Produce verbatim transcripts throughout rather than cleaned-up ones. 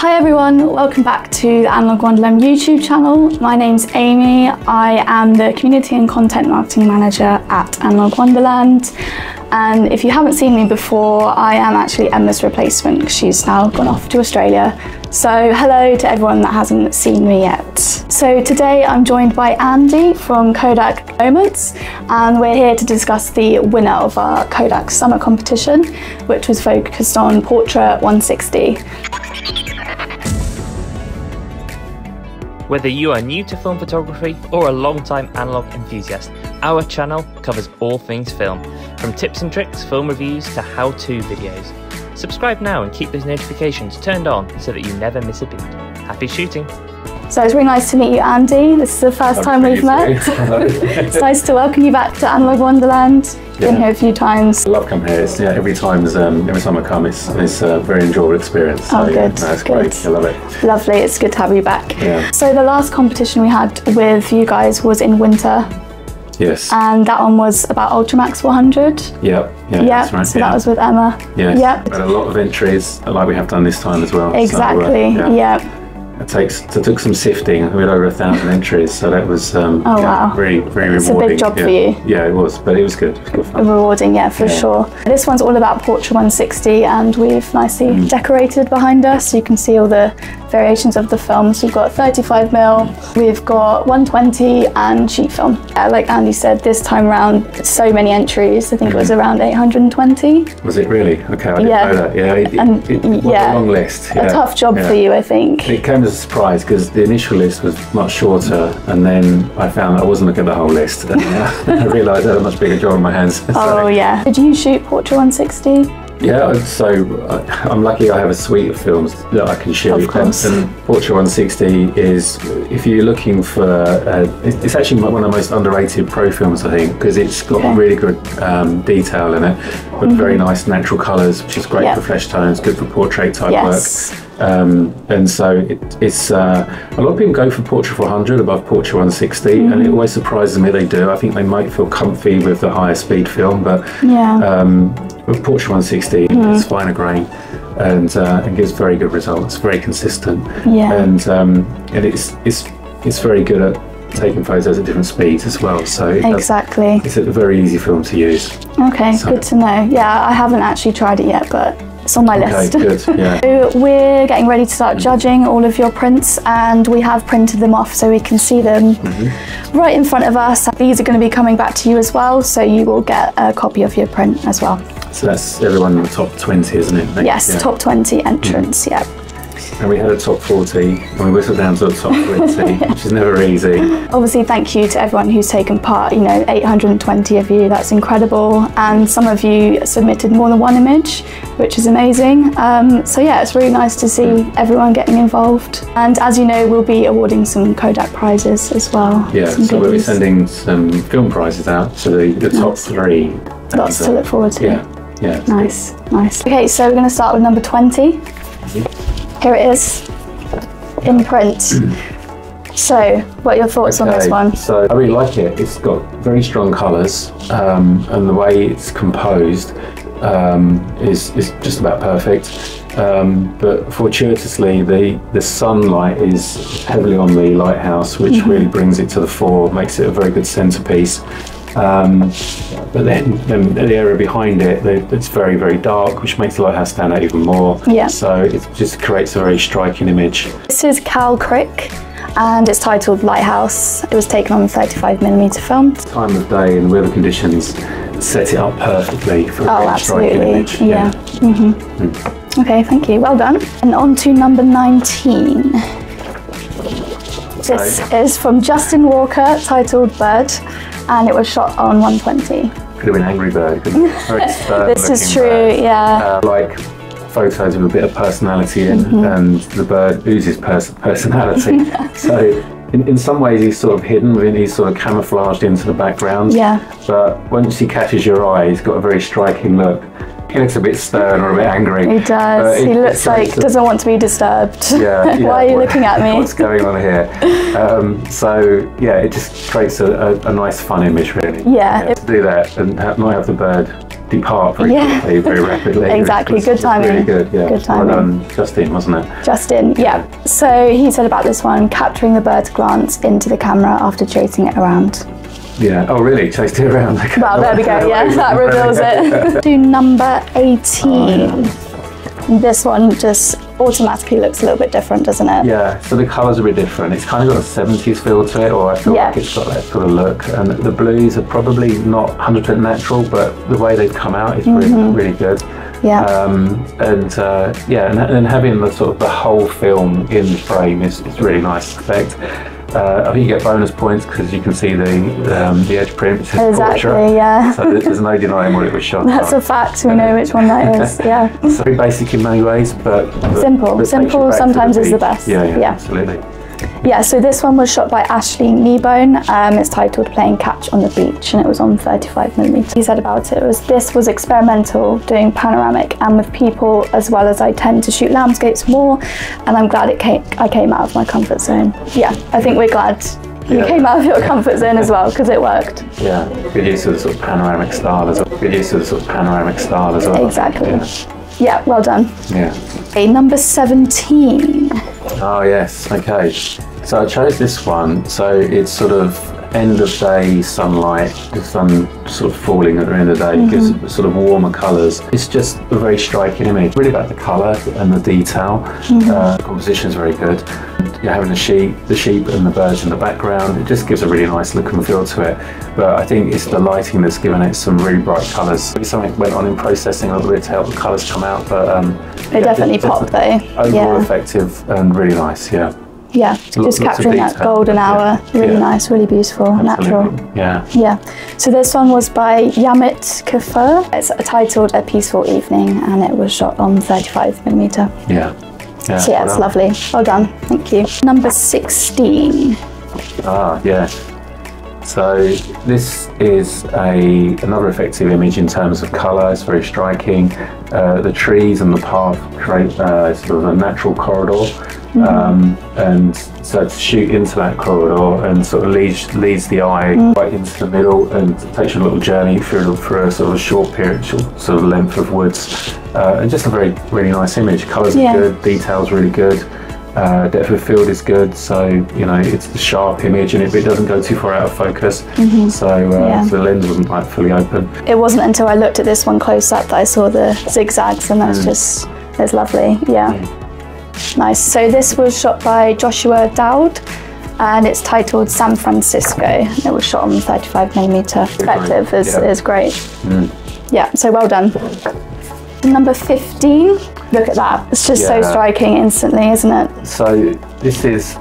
Hi everyone, welcome back to the Analogue Wonderland YouTube channel. My name's Amy, I am the Community and Content Marketing Manager at Analogue Wonderland. And if you haven't seen me before, I am actually Emma's replacement because she's now gone off to Australia. So hello to everyone that hasn't seen me yet. So today I'm joined by Andy from Kodak Moments, and we're here to discuss the winner of our Kodak Summer Competition, which was focused on Portra one sixty. Whether you are new to film photography or a long-time analogue enthusiast, our channel covers all things film, from tips and tricks, film reviews to how-to videos. Subscribe now and keep those notifications turned on so that you never miss a beat. Happy shooting! So it's really nice to meet you, Andy. This is the first time we've met. It's nice to welcome you back to Analogue Wonderland. Been yeah. here a few times. I love coming here. It's, yeah, every time, um, every time I come, it's, it's a very enjoyable experience. So, oh, good. Yeah, no, it's good. Great. I love it. Lovely. It's good to have you back. Yeah. So the last competition we had with you guys was in winter. Yes. And that one was about Ultramax four hundred. Yep. Yeah, yep. That's right. So yeah. That was with Emma. Yes. Yep. But a lot of entries, like we have done this time as well. Exactly. So, uh, yeah. Yep. It takes it took some sifting. We had over a thousand entries, so that was um, oh, yeah, wow. very, very it's rewarding. It's a big job yeah. for you. Yeah, it was, but it was good. It was good fun. Rewarding, yeah, for yeah. sure. This one's all about Portra one sixty, and we've nicely mm. decorated behind us. So you can see all the variations of the film. So we've got thirty-five mil, we've got one twenty, and sheet film. Uh, like Andy said, this time around, so many entries. I think mm-hmm. it was around eight hundred twenty. Was it really? Okay, I didn't yeah. know that. Yeah, it, and, it, it yeah. was a long list. Yeah. A tough job yeah. for you, I think. It came as a surprise because the initial list was much shorter, and then I found I wasn't looking at the whole list, and I realised I had a much bigger job on my hands. Oh so. yeah. Did you shoot Portra one sixty? Yeah, so I'm lucky I have a suite of films that I can share with them. And Portra one sixty is, if you're looking for, uh, it's actually one of the most underrated pro films, I think, because it's got okay. really good um, detail in it, with mm-hmm. very nice natural colours, which is great yep. for flesh tones, good for portrait type yes. work. Um, and so it, it's uh, a lot of people go for Portra four hundred above Portra one sixty, mm. and it always surprises me they do. I think they might feel comfy with the higher speed film, but yeah. um, with Portra one sixty, mm. it's finer grain, and uh, it gives very good results, very consistent, yeah. and um, and it's it's it's very good at taking photos at different speeds as well, so it exactly does, it's a very easy film to use. Okay, so. Good to know. Yeah, I haven't actually tried it yet, but. It's on my okay, list. Good, yeah. So we're getting ready to start judging all of your prints, and we have printed them off so we can see them mm-hmm. right in front of us. These are going to be coming back to you as well, so you will get a copy of your print as well. So that's everyone in the top twenty, isn't it? Yes, yeah. top twenty entrants, mm-hmm. yeah. And we had a top forty, and we whistled down to the top twenty, yeah. which is never easy. Obviously, thank you to everyone who's taken part, you know, eight hundred twenty of you, that's incredible. And some of you submitted more than one image, which is amazing. Um, so yeah, it's really nice to see everyone getting involved. And as you know, we'll be awarding some Kodak prizes as well. Yeah, so goodies. We'll be sending some film prizes out to the, the top nice. three. Lots to look forward to. Yeah, yeah. Nice, good. nice. Okay, so we're gonna start with number twenty. Here it is, in print. So, what are your thoughts okay, on this one? So, I really like it. It's got very strong colours, um, and the way it's composed um, is, is just about perfect. Um, but fortuitously, the, the sunlight is heavily on the lighthouse, which mm-hmm. really brings it to the fore, makes it a very good centrepiece. Um, but then, then the area behind it, the, it's very, very dark, which makes the lighthouse stand out even more. Yeah. So it just creates a very striking image. This is Cal Crick, and it's titled Lighthouse. It was taken on thirty-five millimeter film. Time of day and weather conditions set it up perfectly for a oh, very striking image. Yeah. yeah. Mm-hmm. mm. Okay, thank you. Well done. And on to number nineteen. This okay. is from Justin Walker, titled Bird. And it was shot on one twenty. Could have been Angry Bird, couldn't it? This is true, bird. yeah. Uh, like photos with a bit of personality in, mm-hmm. and the bird oozes pers personality. So in, in some ways he's sort of hidden, within, he's sort of camouflaged into the background. Yeah. But once he catches your eye, he's got a very striking look. He looks a bit stern or a bit angry. He does. Uh, he, he looks like he doesn't want to be disturbed. Yeah, yeah. Why are you what, looking at me? What's going on here? Um, so yeah, it just creates a, a, a nice fun image really. Yeah. yeah. To do that and have, not have the bird depart very yeah. quickly, very rapidly. Exactly, was, good timing. Really good, yeah. Good timing. Well done, Justin, wasn't it? Justin, yeah. yeah. So he said about this one, capturing the bird's glance into the camera after chasing it around. Yeah, oh really, chased it around. Well, there we go, yeah, that reveals it. Do number eighteen. Oh, yeah. This one just automatically looks a little bit different, doesn't it? Yeah, so the colours are a bit different. It's kind of got a seventies feel to it, or I feel yeah. like it's got that sort of look. And the blues are probably not one hundred percent natural, but the way they've come out is really, mm-hmm. really good. Yeah. Um, and uh, yeah, and, and having the sort of the whole film in the frame is, is really nice to expect. Uh, I think you get bonus points because you can see the um, the edge print. Exactly, Portra. yeah. So there's no denying where it was shot. That's on. a fact, we know which one that is, yeah. It's very basic in many ways, but... Simple, simple sometimes is the best. Yeah, yeah, yeah, absolutely. Yeah, so this one was shot by Ashley Kneebone. Um, it's titled Playing Catch on the Beach, and it was on thirty-five millimeter. He said about it was, this was experimental, doing panoramic and with people, as well as I tend to shoot landscapes more, and I'm glad it came, I came out of my comfort zone. Yeah, I think we're glad you yeah. came out of your comfort zone as well, because it worked. Yeah, good use of the sort of panoramic style as well. Good use of the sort of panoramic style as well. Exactly. Yeah, yeah, well done. Yeah. Okay, number seventeen. Oh yes, okay. So I chose this one, so it's sort of end of day sunlight, the sun sort of falling at the end of the day, mm-hmm. gives it sort of warmer colours. It's just a very striking image, really about the colour and the detail. Mm-hmm. uh, the composition's very good. You're having the sheep, the sheep and the birds in the background, it just gives a really nice look and feel to it. But I think it's the lighting that's given it some really bright colours. Maybe something went on in processing a little bit to help the colours come out, but um, they yeah, definitely pop though. Overall yeah. effective and really nice, yeah. Yeah, L just capturing that golden hour, yeah. really yeah. nice, really beautiful, Absolutely. natural. Yeah. Yeah. So this one was by Yamit Kafur. It's titled A Peaceful Evening, and it was shot on thirty-five millimeter. Yeah. yeah. So yeah, well it's done. lovely. Well done, thank you. Number sixteen. Ah, yeah. So this is a another effective image in terms of colour. It's very striking. Uh, the trees and the path create uh, sort of a natural corridor, mm-hmm. um, and so to shoot into that corridor and sort of leads leads the eye mm-hmm. right into the middle and takes you a little journey through for a sort of a short period, short sort of length of woods, uh, and just a very really nice image. Colours yeah. are good, details really good. Uh, depth of field is good, so you know it's a sharp image, and if it doesn't go too far out of focus, mm-hmm. so, uh, yeah. so the lens wasn't like fully open. It wasn't until I looked at this one close up that I saw the zigzags, and that's mm. just it's lovely. Yeah, mm. nice. So this was shot by Joshua Dowd, and it's titled San Francisco. It was shot on thirty-five millimeter. Effective is yeah. is great. Mm. Yeah, so well done. Number fifteen. Look at that. It's just yeah. so striking instantly, isn't it? So this is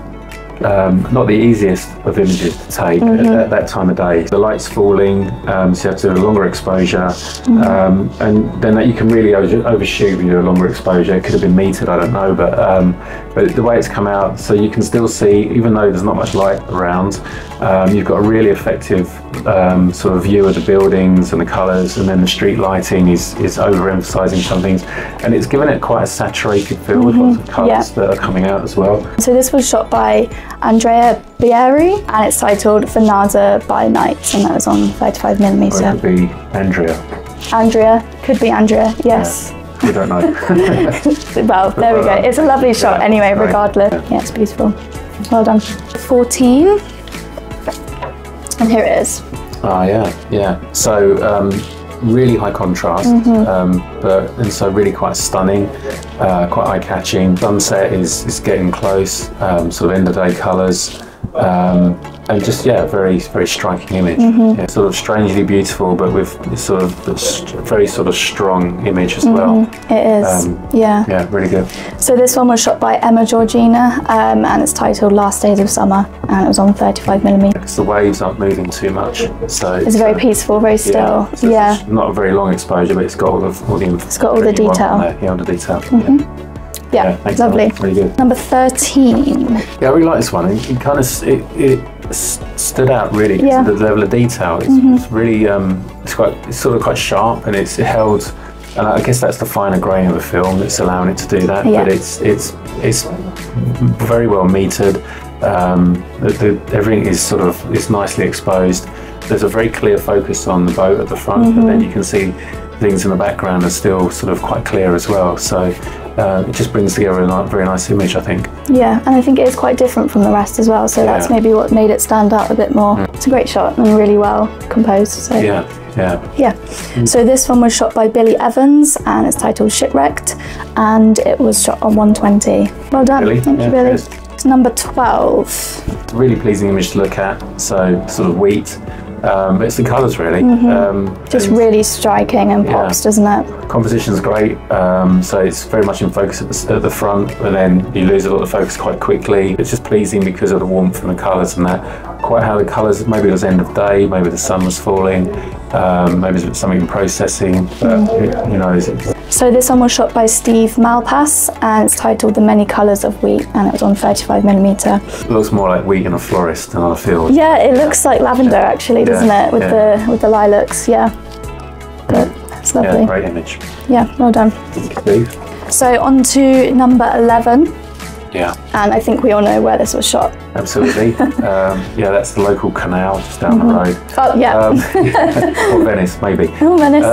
um, not the easiest of images to take mm-hmm. at, at that time of day. The light's falling, um, so you have to do a longer exposure, mm-hmm. um, and then that you can really overshoot with a longer exposure. It could have been metered, I don't know, but um, but the way it's come out, so you can still see, even though there's not much light around, um, you've got a really effective um, sort of view of the buildings and the colours, and then the street lighting is, is overemphasising some things, and it's given it quite a saturated feel with mm-hmm. lots of colours yeah. that are coming out as well. So this was shot by Andrea Bieri, and it's titled Venada by Night, and that was on thirty-five millimeter. Or it could be Andrea. Andrea, could be Andrea, yes. Yeah. We don't know. Well, there we go. It's a lovely shot yeah, anyway, regardless. Yeah. yeah, it's beautiful. Well done. fourteen. And here it is. Ah, yeah, yeah. So, um, really high contrast, mm-hmm. um, but and so really quite stunning, uh, quite eye-catching. Sunset is, is getting close, um, sort of end-of-day colours, um, and just yeah, very very striking image. Mm-hmm. yeah, sort of strangely beautiful, but with sort of a very sort of strong image as mm-hmm. well. It is, um, yeah, yeah, really good. So this one was shot by Emma Georgina, um, and it's titled Last Days of Summer, and it was on thirty-five millimeter. Because the waves aren't moving too much, so it's, it's very uh, peaceful, very still. Yeah, so yeah. It's not a very long exposure, but it's got all the all the it's got all the detail. Yeah, all the detail. Mm-hmm. Yeah. Yeah, yeah, lovely. Really good. Number thirteen. Yeah, I really like this one. It, it kind of it, it stood out really. Yeah. The level of detail. It's, mm-hmm. it's really um, it's quite it's sort of quite sharp, and it's held Uh, I guess that's the finer grain of the film that's allowing it to do that. Yeah. But it's it's it's very well metered. Um, the, the, everything is sort of it's nicely exposed. There's a very clear focus on the boat at the front, mm-hmm. and then you can see things in the background are still sort of quite clear as well. So. Uh, it just brings together a very nice image, I think. Yeah, and I think it is quite different from the rest as well, so yeah. that's maybe what made it stand out a bit more. Mm. It's a great shot and really well composed. So. Yeah, yeah. Yeah. Mm. So this one was shot by Billy Evans and it's titled Shipwrecked, and it was shot on one twenty. Well done, really? Thank yeah, you Billy. Cheers. To number twelve. Really pleasing image to look at, so sort of wheat. Um, it's the colours really. Mm-hmm. um, Just really striking and pops, yeah. doesn't it? Composition's great, um, so it's very much in focus at the, at the front, and then you lose a lot of focus quite quickly. It's just pleasing because of the warmth and the colours and that. Quite how the colours, maybe it was end of day, maybe the sun was falling, um, maybe it was something in processing, but mm. you know. It's, so this one was shot by Steve Malpass and it's titled The Many Colours of Wheat, and it was on thirty-five millimeter. It looks more like wheat in a florist than on a field. Yeah, it looks like lavender actually, doesn't yeah, it? With yeah. the with the lilacs, yeah. But it's lovely. Yeah, great image. Yeah, well done. Thank you. So on to number eleven. Yeah. And I think we all know where this was shot. Absolutely. um, yeah, that's the local canal just down mm-hmm. the road. Oh, yeah. Um, or Venice, maybe. Oh, Venice.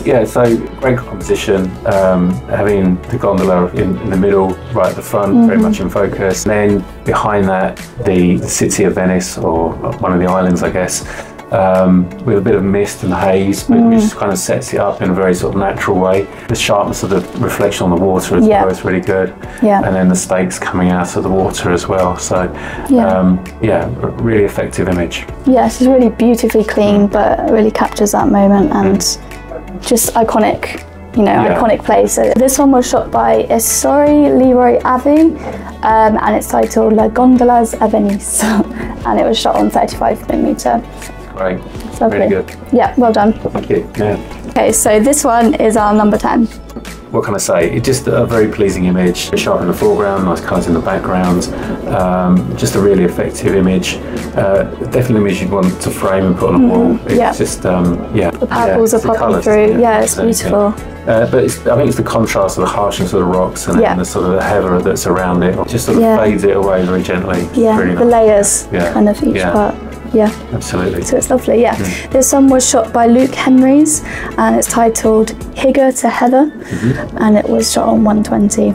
Um, yeah, so great composition, um, having the gondola in, in the middle, right at the front, mm-hmm. very much in focus. And then behind that, the city of Venice, or one of the islands, I guess, Um, with a bit of mist and haze, but mm. which just kind of sets it up in a very sort of natural way. The sharpness of the reflection on the water as yeah. well is really good, yeah. and then the stakes coming out of the water as well. So, yeah, um, yeah really effective image. Yeah, it's really beautifully clean, mm. but really captures that moment and mm. just iconic. You know, yeah. iconic place. So this one was shot by Esori Leroy Ave, um, and it's titled La Gondolas a Venice, and it was shot on thirty-five millimeter. Right. Lovely. Really good. Yeah, well done. Thank you. Yeah. Okay, so this one is our number ten. What can I say? It's just a very pleasing image. Sharp in the foreground, nice colours in the background. Um, just a really effective image. Uh, definitely an image you'd want to frame and put on a mm, wall. It's yeah. just, um, yeah. The purples yeah, are the popping colours, through. Yeah, yeah it's so, beautiful. Yeah. Uh, but it's, I think it's the contrast of the harshness of the rocks and yeah. the sort of the heather that's around it. Just sort of yeah. fades it away very gently. Yeah, really the nice. layers yeah. kind of each yeah. part. Yeah, absolutely. So it's lovely, yeah. Mm. This one was shot by Luke Henrys and it's titled Higger to Heather, mm-hmm. and it was shot on one twenty.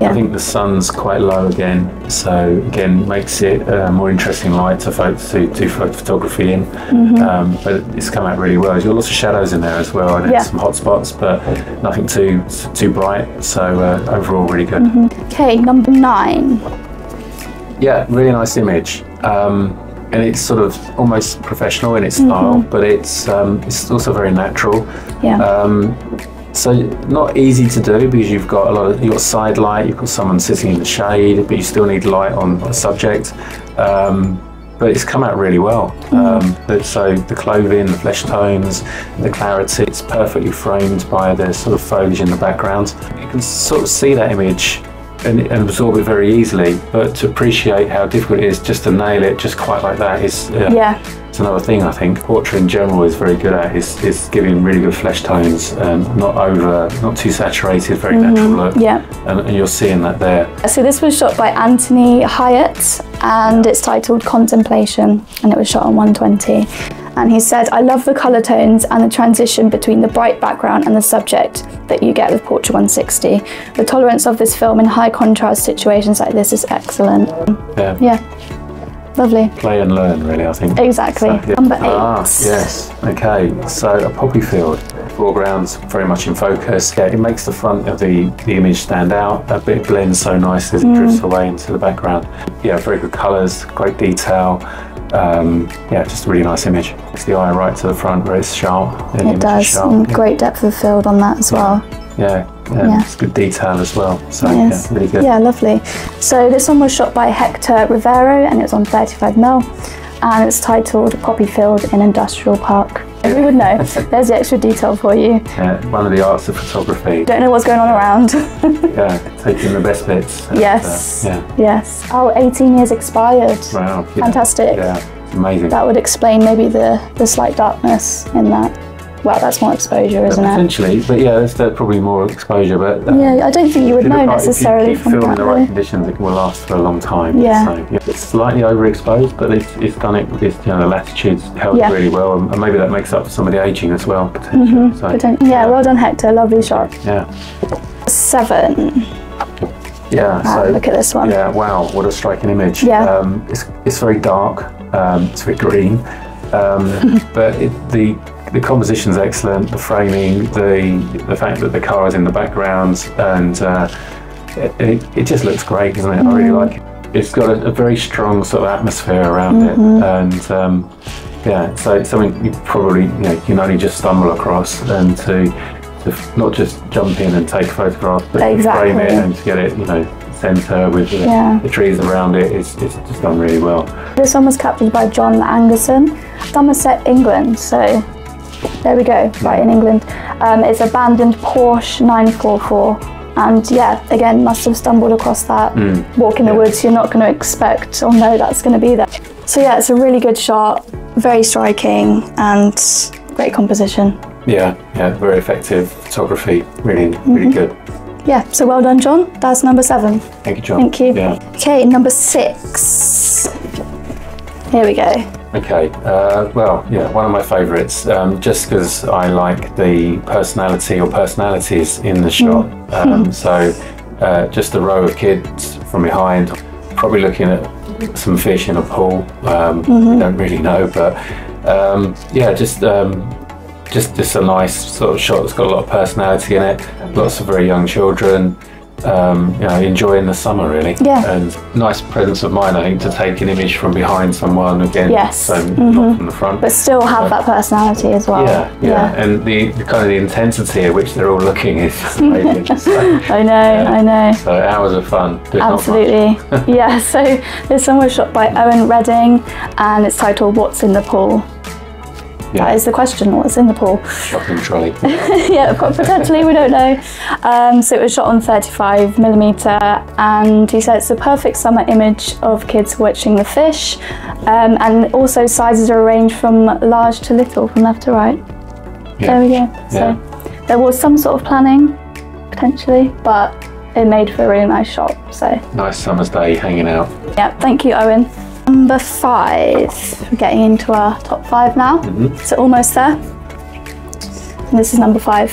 Yeah. I think the sun's quite low again, so again makes it a more interesting light to do to, to photography in. Mm-hmm. um, but it's come out really well. There's got lots of shadows in there as well, and yeah. some hot spots, but nothing too too bright. So uh, overall, really good. Mm-hmm. Okay, number nine. Yeah, really nice image. Um, And it's sort of almost professional in its style, mm-hmm. but it's um, it's also very natural. Yeah. Um, so not easy to do because you've got a lot of you've got side light, you've got someone sitting in the shade, but you still need light on the subject. Um, but it's come out really well. Mm-hmm. um, so the clothing, the flesh tones, the clarity, it's perfectly framed by the sort of foliage in the background. You can sort of see that image And, and absorb it very easily, but to appreciate how difficult it is just to nail it just quite like that is uh, yeah it's another thing I think Portra in general is very good at is, is giving really good flesh tones and not over not too saturated, very mm-hmm. natural look, yeah and, and you're seeing that there. So this was shot by Anthony Hyatt and it's titled Contemplation and it was shot on one twenty. And he said, I love the colour tones and the transition between the bright background and the subject that you get with Portra one sixty. The tolerance of this film in high contrast situations like this is excellent. Yeah. Yeah. Lovely. Play and learn, really, I think. Exactly. So, yeah. Number eight. Ah, yes. Okay. So, a poppy field. Foreground's very much in focus. Yeah, it makes the front of the, the image stand out. That bit blends so nicely as it mm. drifts away into the background. Yeah, very good colours, great detail. Um, yeah, just a really nice image. It's the eye right to the front where it's sharp. The it does, sharp. And great depth of field on that as well. Yeah, yeah, yeah. yeah. It's good detail as well. So, yeah, really good. Yeah, lovely. So, this one was shot by Hector Rivero and it's on thirty-five millimeter and it's titled Poppy Field in Industrial Park. We would know. There's the extra detail for you. Yeah, one of the arts of photography. Don't know what's going on around. Yeah, taking the best bits. Yes. Uh, yeah. Yes. Oh, eighteen years expired. Wow. Yeah. Fantastic. Yeah, amazing. That would explain maybe the, the slight darkness in that. well, that's more exposure, isn't it? Potentially, but yeah, there's probably more exposure. But um, yeah, I don't think you would know necessarily from that. If you keep filming in the right conditions, it will last for a long time. Yeah. So, yeah, it's slightly overexposed, but it's, it's done it. It's, you know, the latitude's held yeah. really well, and maybe that makes up for some of the aging as well. Potentially. Mm-hmm. So, Potent yeah, yeah. Well done, Hector. Lovely shot. Yeah. Seven. Yeah. Wow, so look at this one. Yeah. Wow. What a striking image. Yeah. Um, it's it's very dark. Um, it's very green. Um, but it, the the composition's excellent, the framing, the the fact that the car is in the background, and uh, it, it just looks great, doesn't it? Mm. I really like it. It's got a, a very strong sort of atmosphere around mm-hmm. it, and um, yeah, so it's something you probably you know, you can only just stumble across, and to, to not just jump in and take photographs, but exactly. to frame it and to get it, you know. Centre with the, yeah. the trees around it, it's, it's just done really well. This one was captured by John Angerson, Somerset, England, so there we go, right in England. Um, it's abandoned Porsche nine four four, and yeah, again, must have stumbled across that. Mm. Walk in the yeah. woods, you're not going to expect or know that's going to be there. So yeah, it's a really good shot, very striking, and great composition. Yeah, yeah, very effective photography, really, mm-hmm. really good. Yeah, so well done, John. That's number seven. Thank you, John. Thank you. Yeah. Okay, number six. Here we go. Okay, uh, well, yeah, one of my favourites, um, just because I like the personality or personalities in the shot. Mm. Um, so, uh, just a row of kids from behind, probably looking at some fish in a pool. Um, mm-hmm. We don't really know, but um, yeah, just. Um, Just, just a nice sort of shot that's got a lot of personality in it. Lots of very young children, um, you know, enjoying the summer really. Yeah. And nice presence of mind, I think, to take an image from behind someone again, yes. so mm-hmm. not from the front. But still have so, that personality as well. Yeah, yeah. yeah. And the, the kind of the intensity at which they're all looking is amazing. So, I know, yeah. I know. So hours of fun. Absolutely. yeah. So this one was shot by Owen Redding, and it's titled "What's in the Pool." Yeah. That is the question, what's in the pool? Shopping trolley. yeah, potentially, we don't know. Um, so it was shot on thirty-five millimeter, and he said it's the perfect summer image of kids watching the fish, um, and also sizes are arranged from large to little, from left to right. Yeah. There we go. So yeah. there was some sort of planning, potentially, but it made for a really nice shot. So nice summer's day hanging out. Yeah, thank you, Owen. Number five, we're getting into our top five now, mm-hmm. so almost there, and this is number five.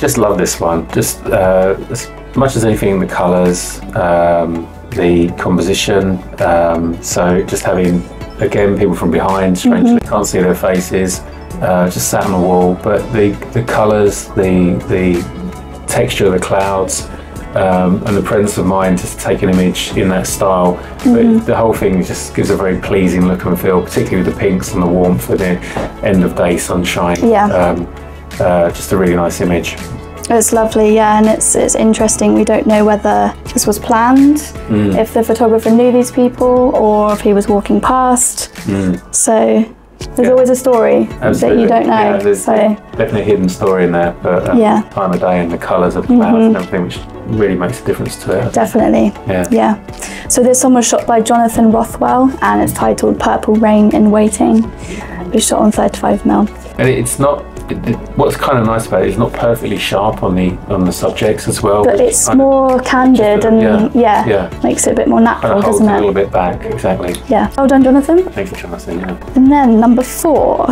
Just love this one, just uh, as much as anything, the colours, um, the composition, um, so just having, again, people from behind, strangely, mm-hmm. can't see their faces, uh, just sat on the wall, but the, the colours, the, the texture of the clouds, Um, and the presence of mind to take an image in that style. Mm-hmm. But the whole thing just gives a very pleasing look and feel, particularly with the pinks and the warmth and the end of day sunshine. Yeah. Um, uh, just a really nice image. It's lovely, yeah, and it's, it's interesting. We don't know whether this was planned, mm. if the photographer knew these people, or if he was walking past. Mm. So there's yeah. always a story Absolutely. That you don't know. Yeah, there's so. Definitely a hidden story in there, but um, yeah. time of day and the colours of the clouds mm-hmm. and everything, which really makes a difference to it. Definitely, yeah. yeah. So this one was shot by Jonathan Rothwell, and it's titled Purple Rain in Waiting. It was shot on thirty-five millimeter. And it's not, it, it, what's kind of nice about it, it's not perfectly sharp on the on the subjects as well. But it's more of, candid and yeah, yeah, yeah, makes it a bit more natural, kind of doesn't it? It holds a little bit back, exactly. Yeah. Well done, Jonathan. Thank you, Jonathan, yeah. And then number four.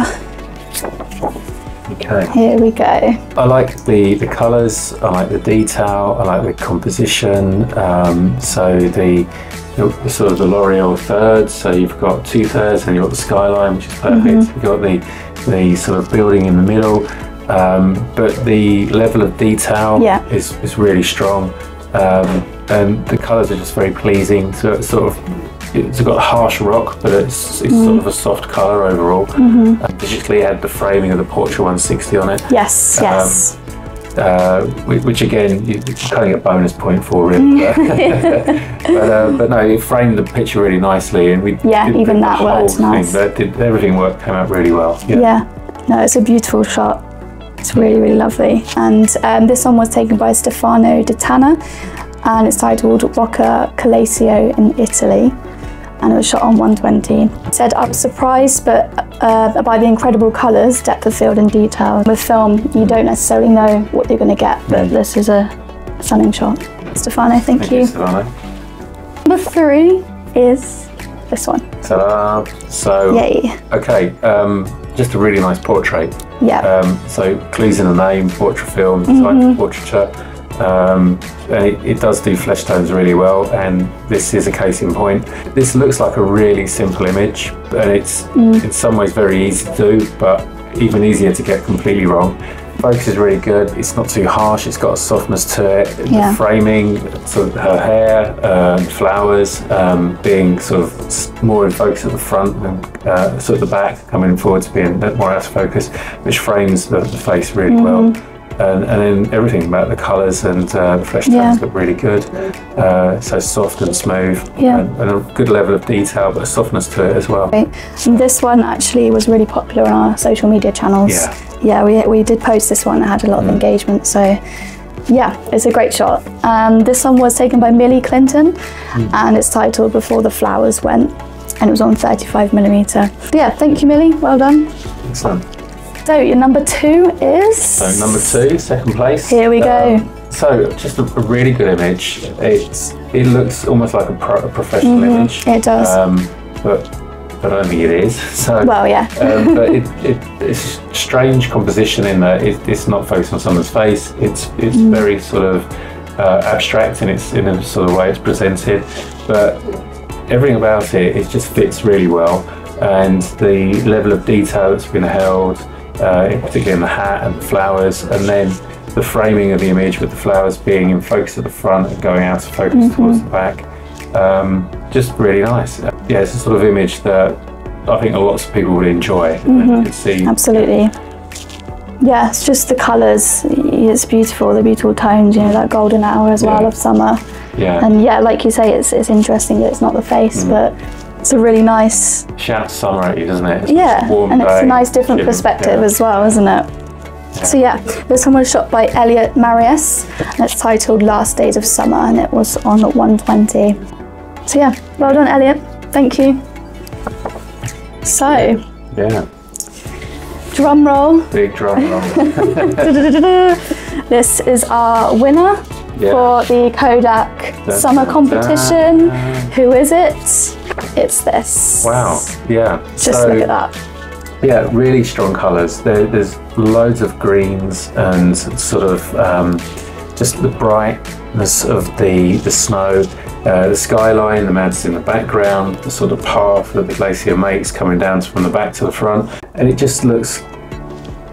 Okay. Here we go. I like the, the colours, I like the detail, I like the composition. Um, so the, the sort of the L'Oreal third, so you've got two thirds and you've got the skyline, which is perfect. Mm-hmm. You've got the, the sort of building in the middle, um, but the level of detail yeah. is, is really strong. Um, and the colours are just very pleasing, so it's sort of it's got harsh rock, but it's, it's mm. sort of a soft colour overall. Mm-hmm. uh, particularly had the framing of the Portra one sixty on it. Yes, um, yes. Uh, which again, you kind of get bonus point for really. But, but, uh, but no, it framed the picture really nicely, and we yeah, did even that worked nice. That did, everything worked came out really well. Yeah. yeah, no, it's a beautiful shot. It's really, really lovely. And um, this one was taken by Stefano Di Tanna, and it's titled Rocca Calascio in Italy. and it was shot on one twenty. I said I was surprised but uh, by the incredible colours, depth of field and detail. With film, you don't necessarily know what you're going to get, but this is a stunning shot. Stefano, thank, thank you. you Stefano. Number three is this one. Ta-da! So, yay. Okay, um, just a really nice portrait. Yeah. Um, so clues in the name, portrait film, mm-hmm. type of portraiture. Um, and it, it does do flesh tones really well, and this is a case in point. This looks like a really simple image, and it's mm. in some ways very easy to do, but even easier to get completely wrong. Focus is really good, it's not too harsh, it's got a softness to it. Yeah. The framing, sort of her hair, um, flowers, um, being sort of more in focus at the front and uh, sort of the back, coming forward to being more out of focus, which frames the, the face really mm. well. And, and then everything about the colours and uh, the flesh tones yeah. look really good. Uh, so soft and smooth, yeah. and, and a good level of detail, but a softness to it as well. Right. And this one actually was really popular on our social media channels. Yeah, yeah we, we did post this one, it had a lot mm. of engagement, so yeah, it's a great shot. Um, this one was taken by Millie Clinton, mm. and it's titled Before the Flowers Went, and it was on thirty-five millimeter. Yeah, thank you Millie, well done. Excellent. So your number two is? So number two, second place. Here we go. Um, so just a, a really good image. It's, it looks almost like a, pro, a professional mm-hmm. image. It does. Um, but, but I don't think it is. So, well, yeah. um, but it, it, it's strange composition in that it, it's not focused on someone's face. It's, it's mm. very sort of uh, abstract in, its, in a sort of way it's presented. But everything about it, it just fits really well. And the level of detail that's been held, Uh, in particular in the hat and the flowers, and then the framing of the image with the flowers being in focus at the front and going out of focus mm-hmm. towards the back. Um, just really nice. Yeah, it's a sort of image that I think lots of people would enjoy. Mm-hmm. and could see. Absolutely. Yeah, it's just the colours. It's beautiful, the beautiful tones, you know, that golden hour as well yeah. of summer. Yeah. And yeah, like you say, it's, it's interesting that it's not the face, mm-hmm. but it's a really nice... shouts summer at you, doesn't it? It's yeah, warm and it's day, a nice different gym, perspective yeah. as well, isn't it? So yeah, this one was shot by Elliot Marius, and it's titled Last Days of Summer, and it was on at one twenty. So yeah, well done Elliot, thank you. So... yeah. Drum roll. Big drum roll. This is our winner yeah. for the Kodak da, Summer Competition. Da, da. Who is it? It's this. Wow, yeah. Just so, look at that. Yeah, really strong colours. There, there's loads of greens and sort of um, just the brightness of the, the snow, uh, the skyline, the mountains in the background, the sort of path that the glacier makes coming down from the back to the front. And it just looks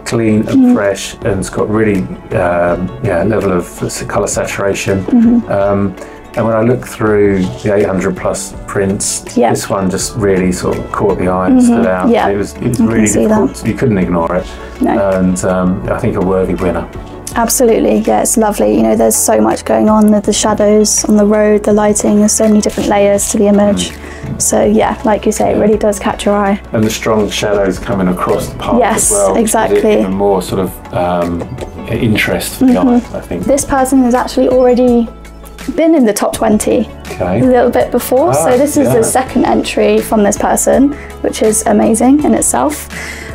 clean and mm. fresh, and it's got really um, yeah, level of colour saturation. Mm-hmm. um, And when I look through the eight hundred plus prints, yep. this one just really sort of caught the eye and mm-hmm. stood out. Yeah. It was, it was really difficult. That. You couldn't ignore it. No. And um, I think a worthy winner. Absolutely, yeah, it's lovely. You know, there's so much going on, the, the shadows on the road, the lighting, there's so many different layers to the image. Mm-hmm. So yeah, like you say, it really does catch your eye. And the strong shadows coming across the park yes, as well. Yes, exactly. Even more sort of um, interest for mm-hmm. the eye, I think. This person is actually already been in the top twenty okay. a little bit before, ah, so this is yeah. the second entry from this person, which is amazing in itself.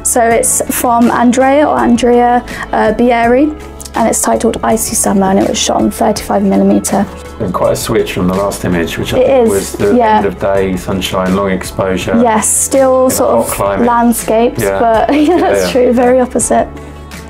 So it's from Andrea or Andrea uh, Bieri, and it's titled Icy Summer, and it was shot on thirty-five millimeter. And quite a switch from the last image, which I it think is, was the yeah. end of day, sunshine, long exposure. Yes, still sort of climate. landscapes, yeah. but yeah, that's yeah. true, very opposite.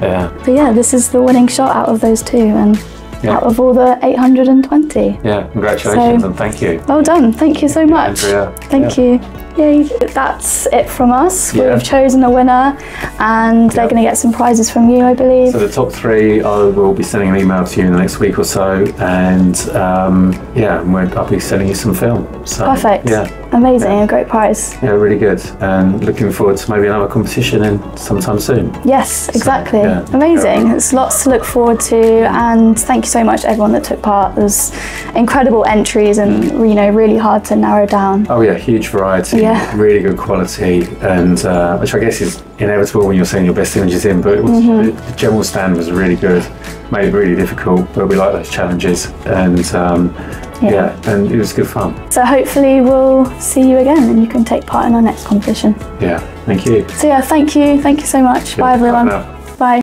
Yeah. But yeah, this is the winning shot out of those two. and. Yeah. Out of all the eight hundred twenty. Yeah, congratulations so, and thank you. Well done, thank you so much. Andrea. Thank yeah. you. Yay. That's it from us. Yeah. We've chosen a winner and yeah. they're going to get some prizes from you, I believe. So the top three, I will be sending an email to you in the next week or so, and um, yeah, I'll be sending you some film. So, perfect. Yeah. Amazing, yeah. a great prize. Yeah, really good. And looking forward to maybe another competition in sometime soon. Yes, exactly. So, yeah. Amazing. Yeah. It's lots to look forward to, and thank you so much everyone that took part. There's incredible entries and you know really hard to narrow down. Oh yeah, huge variety. Yeah. Really good quality, and uh, which I guess is inevitable when you're seeing your best images in, but it was, mm-hmm. the general stand was really good, made it really difficult, but we like those challenges, and um, yeah. yeah, and it was good fun. So hopefully we'll see you again and you can take part in our next competition. Yeah, thank you. So yeah, thank you, thank you so much. Yeah, bye everyone. Bye.